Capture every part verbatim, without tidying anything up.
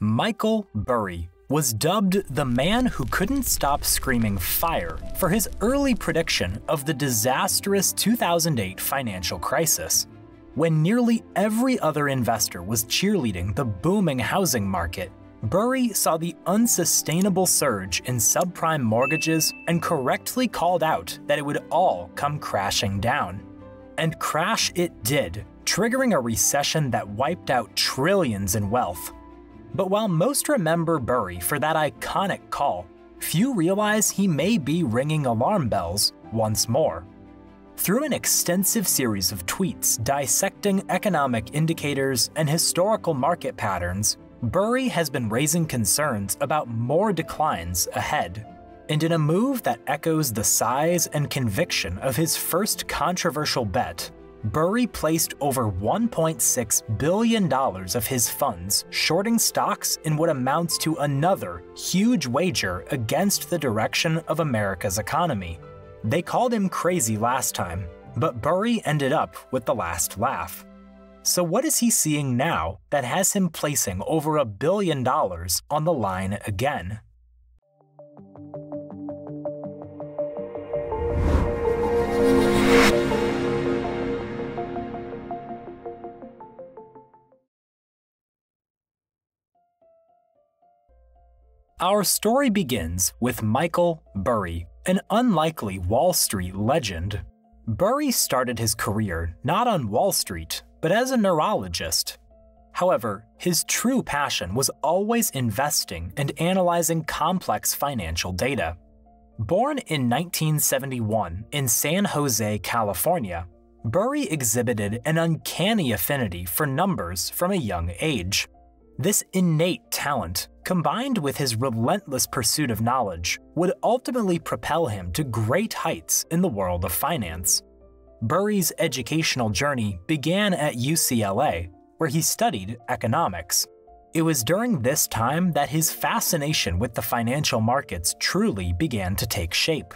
Michael Burry was dubbed the man who couldn't stop screaming fire for his early prediction of the disastrous two thousand eight financial crisis, when nearly every other investor was cheerleading the booming housing market. Burry saw the unsustainable surge in subprime mortgages and correctly called out that it would all come crashing down. And crash it did, triggering a recession that wiped out trillions in wealth. But while most remember Burry for that iconic call, few realize he may be ringing alarm bells once more. Through an extensive series of tweets dissecting economic indicators and historical market patterns, Burry has been raising concerns about more declines ahead. And in a move that echoes the size and conviction of his first controversial bet, Burry placed over one point six billion dollars of his funds shorting stocks in what amounts to another huge wager against the direction of America's economy. They called him crazy last time, but Burry ended up with the last laugh. So what is he seeing now that has him placing over a billion dollars on the line again? Our story begins with Michael Burry, an unlikely Wall Street legend. Burry started his career not on Wall Street, but as a neurologist. However, his true passion was always investing and analyzing complex financial data. Born in nineteen seventy-one in San Jose, California, Burry exhibited an uncanny affinity for numbers from a young age. This innate talent, combined with his relentless pursuit of knowledge, would ultimately propel him to great heights in the world of finance. Burry's educational journey began at U C L A, where he studied economics. It was during this time that his fascination with the financial markets truly began to take shape.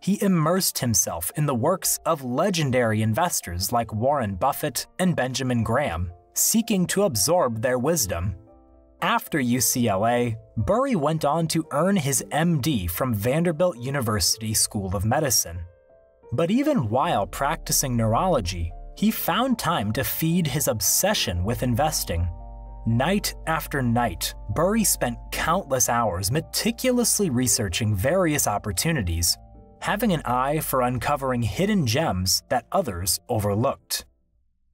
He immersed himself in the works of legendary investors like Warren Buffett and Benjamin Graham, seeking to absorb their wisdom. After U C L A, Burry went on to earn his M D from Vanderbilt University School of Medicine. But even while practicing neurology, he found time to feed his obsession with investing. Night after night, Burry spent countless hours meticulously researching various opportunities, having an eye for uncovering hidden gems that others overlooked.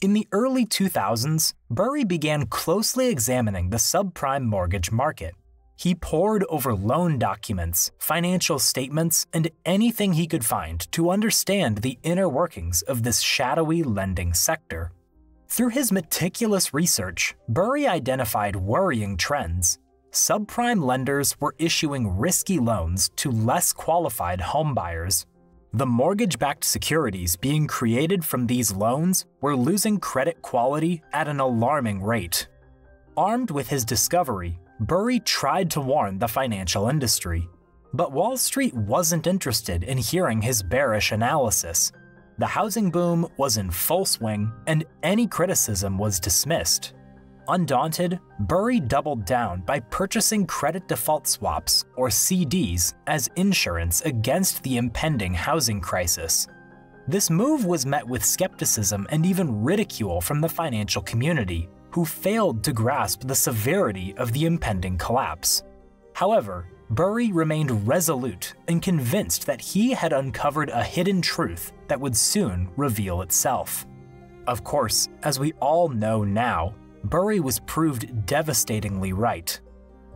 In the early two thousands, Burry began closely examining the subprime mortgage market. He pored over loan documents, financial statements, and anything he could find to understand the inner workings of this shadowy lending sector. Through his meticulous research, Burry identified worrying trends. Subprime lenders were issuing risky loans to less qualified homebuyers. The mortgage-backed securities being created from these loans were losing credit quality at an alarming rate. Armed with his discovery, Burry tried to warn the financial industry. But Wall Street wasn't interested in hearing his bearish analysis. The housing boom was in full swing, and any criticism was dismissed. Undaunted, Burry doubled down by purchasing credit default swaps, or C Ds, as insurance against the impending housing crisis. This move was met with skepticism and even ridicule from the financial community, who failed to grasp the severity of the impending collapse. However, Burry remained resolute and convinced that he had uncovered a hidden truth that would soon reveal itself. Of course, as we all know now, Burry was proved devastatingly right.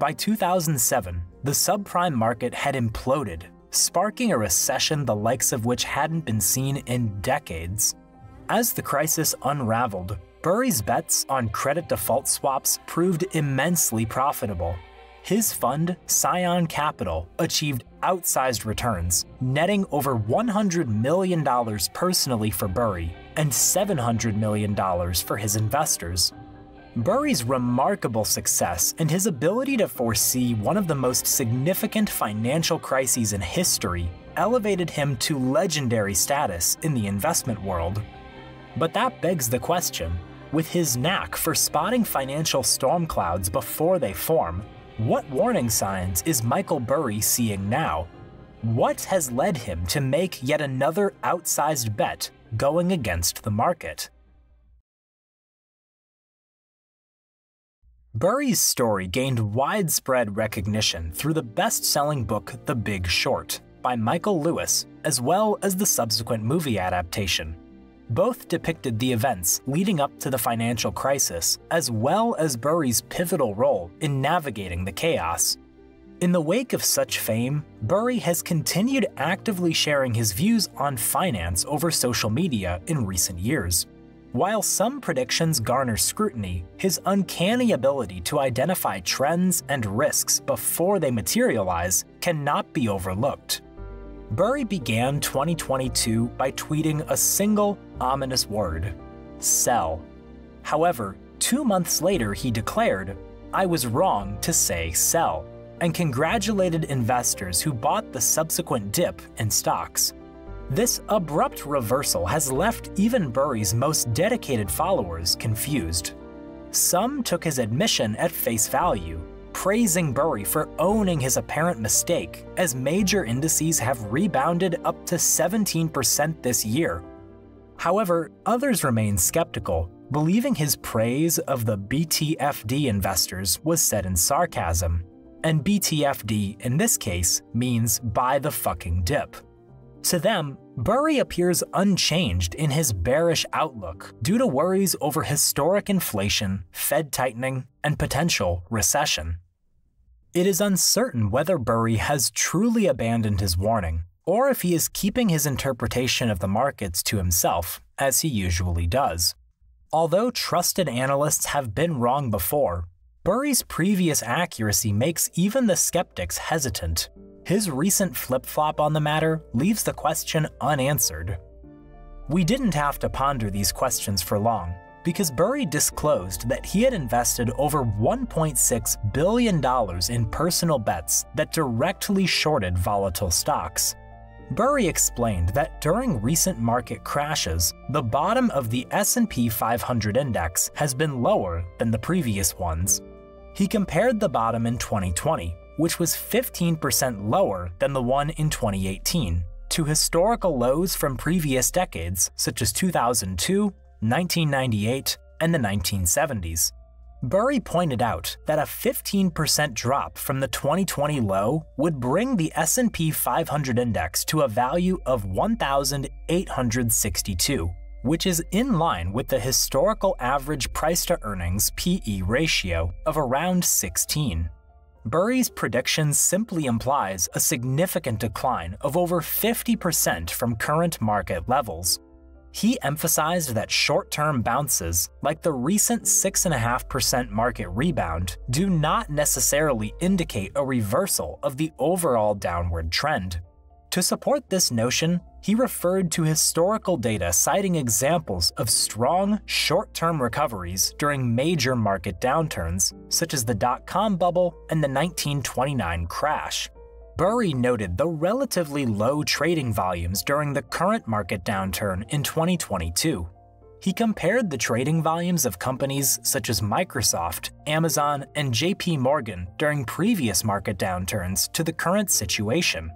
By two thousand seven, the subprime market had imploded, sparking a recession the likes of which hadn't been seen in decades. As the crisis unraveled, Burry's bets on credit default swaps proved immensely profitable. His fund, Scion Capital, achieved outsized returns, netting over one hundred million dollars personally for Burry and seven hundred million dollars for his investors. Burry's remarkable success and his ability to foresee one of the most significant financial crises in history elevated him to legendary status in the investment world. But that begs the question, With his knack for spotting financial storm clouds before they form, what warning signs is Michael Burry seeing now? What has led him to make yet another outsized bet going against the market? Burry's story gained widespread recognition through the best-selling book The Big Short by Michael Lewis, as well as the subsequent movie adaptation. Both depicted the events leading up to the financial crisis, as well as Burry's pivotal role in navigating the chaos. In the wake of such fame, Burry has continued actively sharing his views on finance over social media in recent years. While some predictions garner scrutiny, his uncanny ability to identify trends and risks before they materialize cannot be overlooked. Burry began twenty twenty-two by tweeting a single, ominous word: sell. However, two months later he declared, "I was wrong to say sell," and congratulated investors who bought the subsequent dip in stocks. This abrupt reversal has left even Burry's most dedicated followers confused. Some took his admission at face value, praising Burry for owning his apparent mistake, as major indices have rebounded up to seventeen percent this year. However, others remain skeptical, believing his praise of the B T F D investors was said in sarcasm. And B T F D in this case means buy the fucking dip. To them, Burry appears unchanged in his bearish outlook due to worries over historic inflation, Fed tightening, and potential recession. It is uncertain whether Burry has truly abandoned his warning, or if he is keeping his interpretation of the markets to himself, as he usually does. Although trusted analysts have been wrong before, Burry's previous accuracy makes even the skeptics hesitant. His recent flip-flop on the matter leaves the question unanswered. We didn't have to ponder these questions for long, because Burry disclosed that he had invested over one point six billion dollars in personal bets that directly shorted volatile stocks. Burry explained that during recent market crashes, the bottom of the S and P five hundred index has been lower than the previous ones. He compared the bottom in twenty twenty, which was fifteen percent lower than the one in twenty eighteen, to historical lows from previous decades such as two thousand two, nineteen ninety-eight, and the nineteen seventies. Burry pointed out that a fifteen percent drop from the twenty twenty low would bring the S and P five hundred index to a value of one thousand eight hundred sixty-two, which is in line with the historical average price-to-earnings P E ratio of around sixteen. Burry's prediction simply implies a significant decline of over fifty percent from current market levels. He emphasized that short-term bounces, like the recent six point five percent market rebound, do not necessarily indicate a reversal of the overall downward trend. To support this notion, he referred to historical data citing examples of strong, short-term recoveries during major market downturns, such as the dot-com bubble and the nineteen twenty-nine crash. Burry noted the relatively low trading volumes during the current market downturn in twenty twenty-two. He compared the trading volumes of companies such as Microsoft, Amazon, and J P Morgan during previous market downturns to the current situation.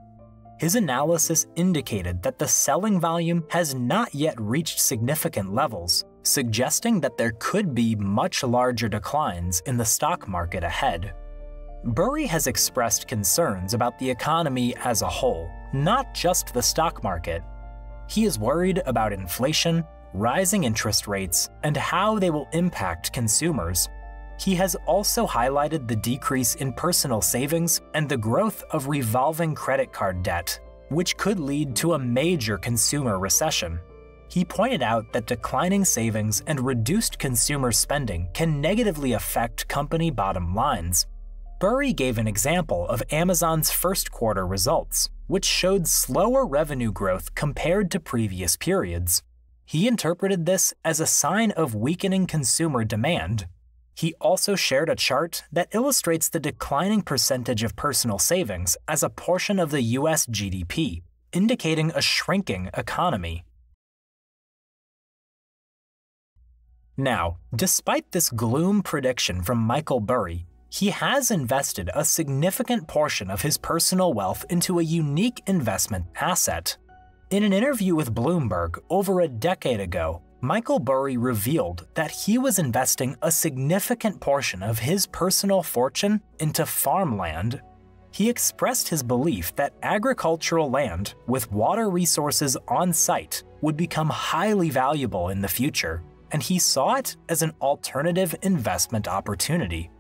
His analysis indicated that the selling volume has not yet reached significant levels, suggesting that there could be much larger declines in the stock market ahead. Burry has expressed concerns about the economy as a whole, not just the stock market. He is worried about inflation, rising interest rates, and how they will impact consumers. He has also highlighted the decrease in personal savings and the growth of revolving credit card debt, which could lead to a major consumer recession. He pointed out that declining savings and reduced consumer spending can negatively affect company bottom lines. Burry gave an example of Amazon's first quarter results, which showed slower revenue growth compared to previous periods. He interpreted this as a sign of weakening consumer demand. He also shared a chart that illustrates the declining percentage of personal savings as a portion of the U S G D P, indicating a shrinking economy. Now, despite this gloom prediction from Michael Burry, he has invested a significant portion of his personal wealth into a unique investment asset. In an interview with Bloomberg over a decade ago, Michael Burry revealed that he was investing a significant portion of his personal fortune into farmland. He expressed his belief that agricultural land with water resources on site would become highly valuable in the future, and he saw it as an alternative investment opportunity.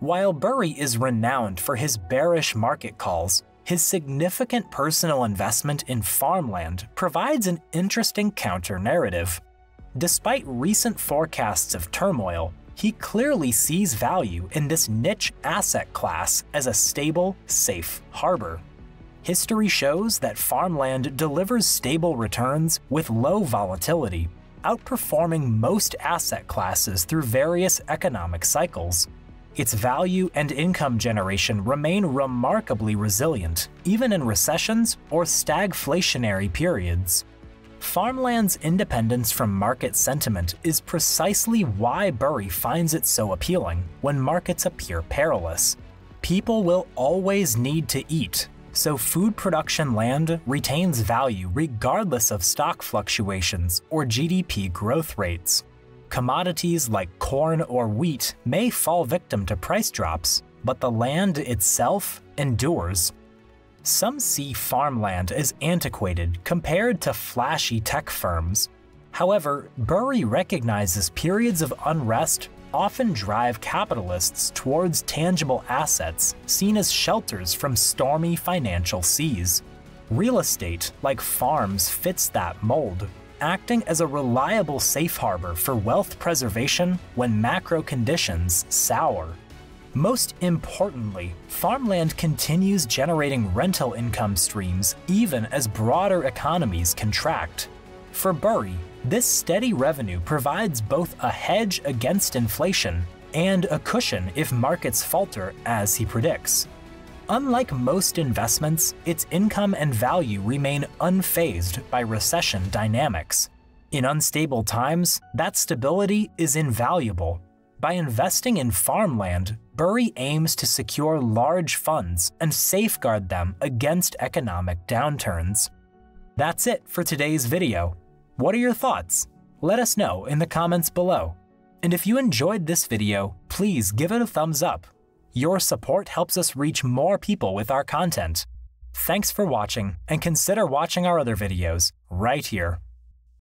While Burry is renowned for his bearish market calls, his significant personal investment in farmland provides an interesting counter-narrative. Despite recent forecasts of turmoil, he clearly sees value in this niche asset class as a stable, safe harbor. History shows that farmland delivers stable returns with low volatility, outperforming most asset classes through various economic cycles. Its value and income generation remain remarkably resilient, even in recessions or stagflationary periods. Farmland's independence from market sentiment is precisely why Burry finds it so appealing when markets appear perilous. People will always need to eat, so food production land retains value regardless of stock fluctuations or G D P growth rates. Commodities like corn or wheat may fall victim to price drops, but the land itself endures. Some see farmland as antiquated compared to flashy tech firms. However, Burry recognizes periods of unrest often drive capitalists towards tangible assets seen as shelters from stormy financial seas. Real estate, like farms, fits that mold, acting as a reliable safe harbor for wealth preservation when macro conditions sour. Most importantly, farmland continues generating rental income streams even as broader economies contract. For Burry, this steady revenue provides both a hedge against inflation and a cushion if markets falter, as he predicts. Unlike most investments, its income and value remain unfazed by recession dynamics. In unstable times, that stability is invaluable. By investing in farmland, Burry aims to secure large funds and safeguard them against economic downturns. That's it for today's video. What are your thoughts? Let us know in the comments below. And if you enjoyed this video, please give it a thumbs up. Your support helps us reach more people with our content. Thanks for watching, and consider watching our other videos right here.